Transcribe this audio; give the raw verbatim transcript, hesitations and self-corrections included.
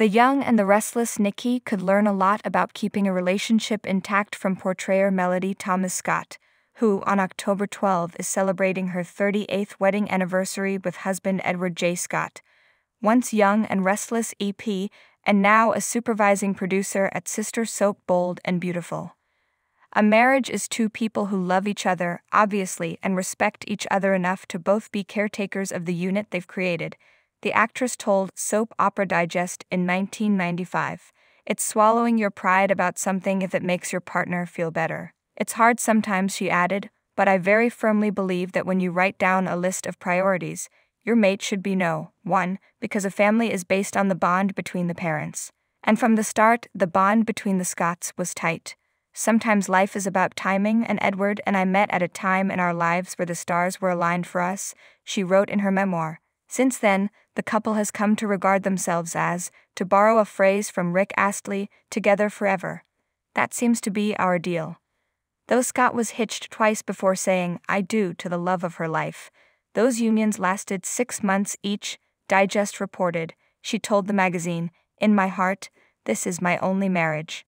The young and the restless Nikki could learn a lot about keeping a relationship intact from portrayer Melody Thomas Scott, who, on October twelfth, is celebrating her thirty-eighth wedding anniversary with husband Edward J. Scott, once Young and Restless E P, and now a supervising producer at Sister Soap Bold and Beautiful. A marriage is two people who love each other, obviously, and respect each other enough to both be caretakers of the unit they've created, the actress told Soap Opera Digest in nineteen ninety-five. It's swallowing your pride about something if it makes your partner feel better. It's hard sometimes, she added, but I very firmly believe that when you write down a list of priorities, your mate should be no. One, because a family is based on the bond between the parents. And from the start, the bond between the Scotts was tight. Sometimes life is about timing, and Edward and I met at a time in our lives where the stars were aligned for us, she wrote in her memoir. Since then, the couple has come to regard themselves as, to borrow a phrase from Rick Astley, together forever. That seems to be our deal. Though Scott was hitched twice before saying, I do, to the love of her life. Those unions lasted six months each, Digest reported. She told the magazine, in my heart, this is my only marriage.